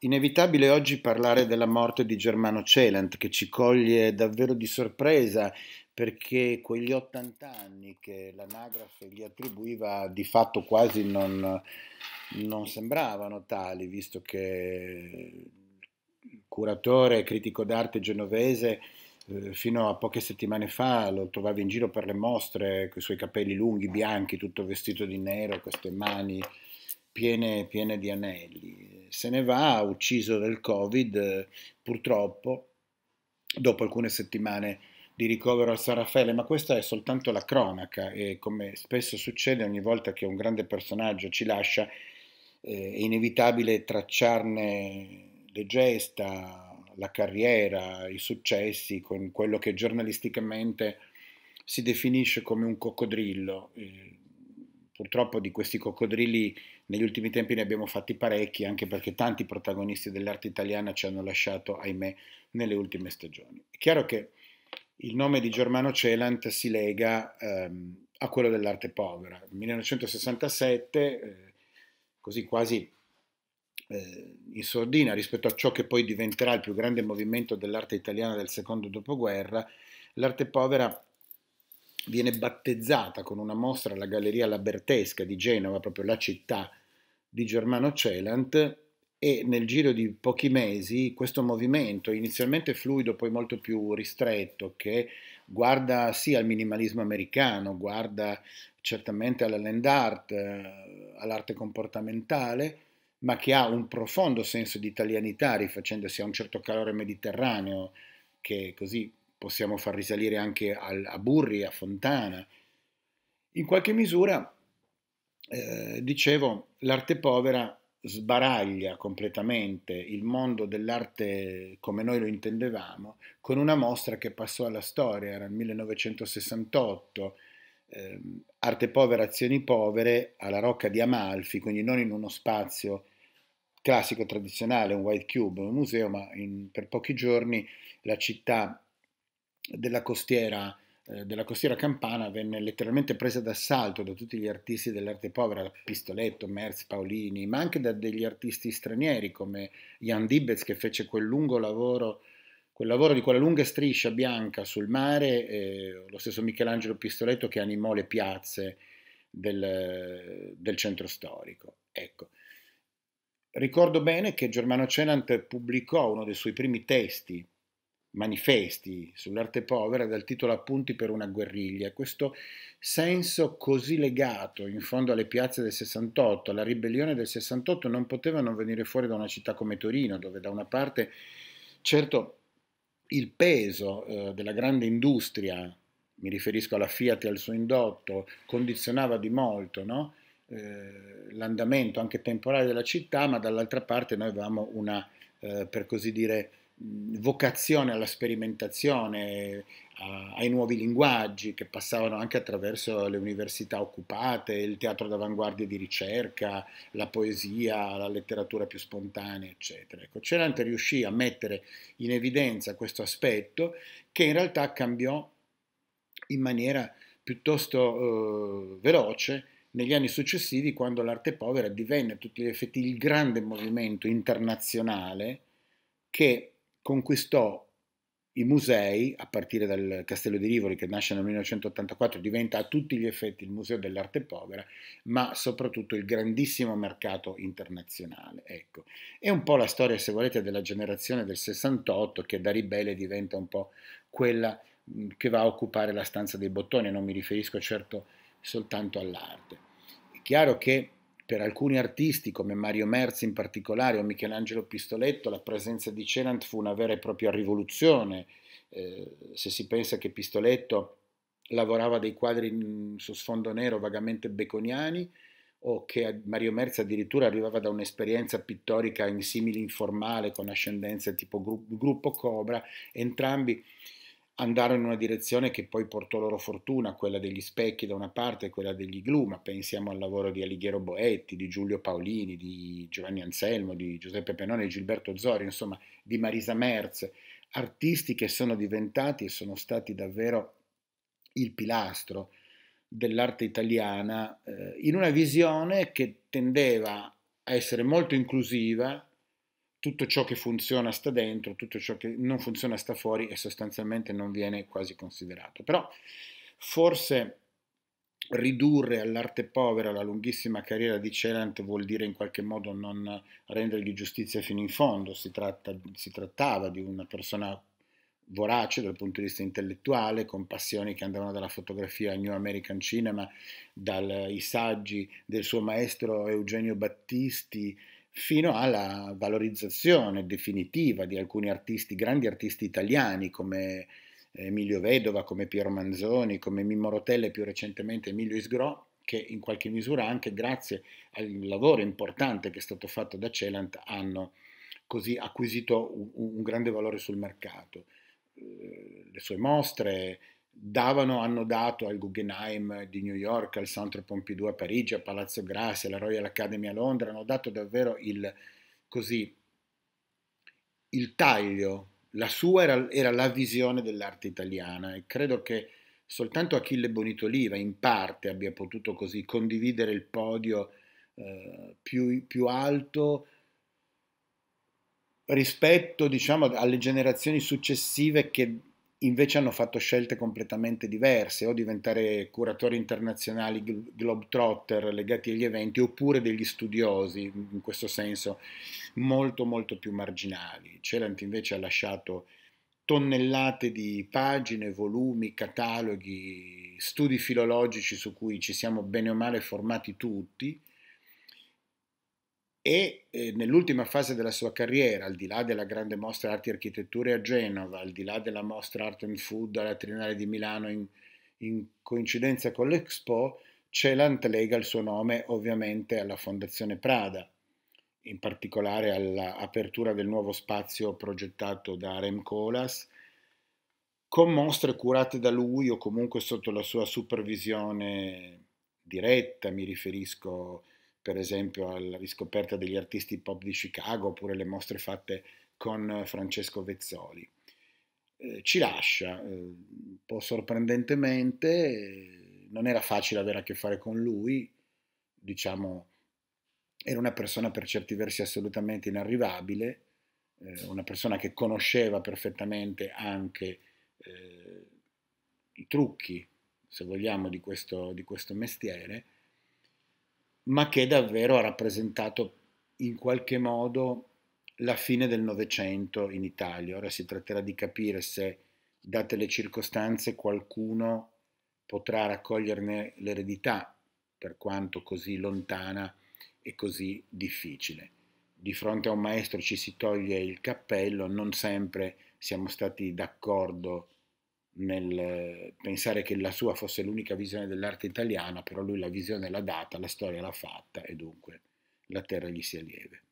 Inevitabile oggi parlare della morte di Germano Celant, che ci coglie davvero di sorpresa, perché quegli 80 anni che l'anagrafe gli attribuiva di fatto quasi non sembravano tali, visto che il curatore e critico d'arte genovese fino a poche settimane fa lo trovavi in giro per le mostre con i suoi capelli lunghi, bianchi, tutto vestito di nero, queste mani piene di anelli. Se ne va, ucciso dal Covid, purtroppo, dopo alcune settimane di ricovero al San Raffaele, ma questa è soltanto la cronaca e, come spesso succede ogni volta che un grande personaggio ci lascia, è inevitabile tracciarne le gesta, la carriera, i successi con quello che giornalisticamente si definisce come un coccodrillo. Purtroppo di questi coccodrilli negli ultimi tempi ne abbiamo fatti parecchi, anche perché tanti protagonisti dell'arte italiana ci hanno lasciato, ahimè, nelle ultime stagioni. È chiaro che il nome di Germano Celant si lega a quello dell'arte povera. Nel 1967, così quasi in sordina rispetto a ciò che poi diventerà il più grande movimento dell'arte italiana del secondo dopoguerra, l'arte povera viene battezzata con una mostra alla Galleria La Bertesca di Genova, proprio la città di Germano Celant, e nel giro di pochi mesi questo movimento, inizialmente fluido, poi molto più ristretto, che guarda sì al minimalismo americano, guarda certamente alla land art, all'arte comportamentale, ma che ha un profondo senso di italianità, rifacendosi a un certo calore mediterraneo che così possiamo far risalire anche a Burri, a Fontana. In qualche misura, dicevo, l'arte povera sbaraglia completamente il mondo dell'arte come noi lo intendevamo, con una mostra che passò alla storia, era il 1968, Arte povera, azioni povere, alla Rocca di Amalfi, quindi non in uno spazio classico tradizionale, un white cube, un museo, ma per pochi giorni la città della costiera campana venne letteralmente presa d'assalto da tutti gli artisti dell'arte povera, Pistoletto, Merz, Paolini, ma anche da degli artisti stranieri come Jan Dibbets, che fece quel lungo lavoro, di quella lunga striscia bianca sul mare, lo stesso Michelangelo Pistoletto che animò le piazze del centro storico. Ecco. Ricordo bene che Germano Celant pubblicò uno dei suoi primi testi, manifesti sull'arte povera, dal titolo Appunti per una guerriglia. Questo senso così legato in fondo alle piazze del 68, alla ribellione del 68, non poteva non venire fuori da una città come Torino, dove da una parte certo il peso della grande industria, mi riferisco alla Fiat e al suo indotto, condizionava di molto, no? L'andamento anche temporale della città, ma dall'altra parte noi avevamo una, per così dire, vocazione alla sperimentazione, ai nuovi linguaggi che passavano anche attraverso le università occupate, il teatro d'avanguardia di ricerca, la poesia, la letteratura più spontanea, eccetera. Ecco, Celant riuscì a mettere in evidenza questo aspetto che in realtà cambiò in maniera piuttosto veloce negli anni successivi, quando l'arte povera divenne a tutti gli effetti il grande movimento internazionale che conquistò i musei, a partire dal Castello di Rivoli, che nasce nel 1984, diventa a tutti gli effetti il museo dell'arte povera, ma soprattutto il grandissimo mercato internazionale. Ecco. È un po' la storia, se volete, della generazione del 68, che da ribelle diventa un po' quella che va a occupare la stanza dei bottoni, non mi riferisco certo soltanto all'arte. È chiaro che per alcuni artisti, come Mario Merz in particolare o Michelangelo Pistoletto, la presenza di Celant fu una vera e propria rivoluzione. Se si pensa che Pistoletto lavorava dei quadri su sfondo nero vagamente baconiani, o che Mario Merz addirittura arrivava da un'esperienza pittorica in simili informale, con ascendenze tipo gruppo Cobra, entrambi andarono in una direzione che poi portò loro fortuna, quella degli specchi da una parte e quella degli glu, ma pensiamo al lavoro di Alighiero Boetti, di Giulio Paolini, di Giovanni Anselmo, di Giuseppe Penone, di Gilberto Zorio, insomma di Marisa Merz, artisti che sono diventati e sono stati davvero il pilastro dell'arte italiana, in una visione che tendeva a essere molto inclusiva, tutto ciò che funziona sta dentro, tutto ciò che non funziona sta fuori e sostanzialmente non viene quasi considerato. Però forse ridurre all'arte povera la lunghissima carriera di Celant vuol dire in qualche modo non rendergli giustizia fino in fondo. Si trattava di una persona vorace dal punto di vista intellettuale, con passioni che andavano dalla fotografia al New American Cinema, dai saggi del suo maestro Eugenio Battisti, fino alla valorizzazione definitiva di alcuni artisti, grandi artisti italiani come Emilio Vedova, come Piero Manzoni, come Mimmo Rotella e più recentemente Emilio Isgrò, che in qualche misura anche grazie al lavoro importante che è stato fatto da Celant hanno così acquisito un grande valore sul mercato. Le sue mostre hanno dato al Guggenheim di New York, al Centro Pompidou a Parigi, a Palazzo Grassi, alla Royal Academy a Londra, hanno dato davvero il taglio. La sua era la visione dell'arte italiana e credo che soltanto Achille Bonitoliva in parte abbia potuto così condividere il podio più alto rispetto, diciamo, alle generazioni successive che invece hanno fatto scelte completamente diverse, o diventare curatori internazionali, globetrotter legati agli eventi, oppure degli studiosi, in questo senso molto molto più marginali. Celant invece ha lasciato tonnellate di pagine, volumi, cataloghi, studi filologici su cui ci siamo bene o male formati tutti, e nell'ultima fase della sua carriera, al di là della grande mostra Arti e Architetture a Genova, al di là della mostra Art and Food alla Triennale di Milano in coincidenza con l'Expo, Celant lega il suo nome ovviamente alla Fondazione Prada, in particolare all'apertura del nuovo spazio progettato da Rem Koolhaas, con mostre curate da lui o comunque sotto la sua supervisione diretta. Mi riferisco per esempio alla riscoperta degli artisti pop di Chicago, oppure le mostre fatte con Francesco Vezzoli. Ci lascia, un po' sorprendentemente, non era facile avere a che fare con lui, diciamo, era una persona per certi versi assolutamente inarrivabile, una persona che conosceva perfettamente anche i trucchi, se vogliamo, di questo mestiere, ma che davvero ha rappresentato in qualche modo la fine del Novecento in Italia. Ora si tratterà di capire se, date le circostanze, qualcuno potrà raccoglierne l'eredità, per quanto così lontana e così difficile. Di fronte a un maestro ci si toglie il cappello, non sempre siamo stati d'accordo nel pensare che la sua fosse l'unica visione dell'arte italiana, però lui la visione l'ha data, la storia l'ha fatta e dunque la terra gli sia lieve.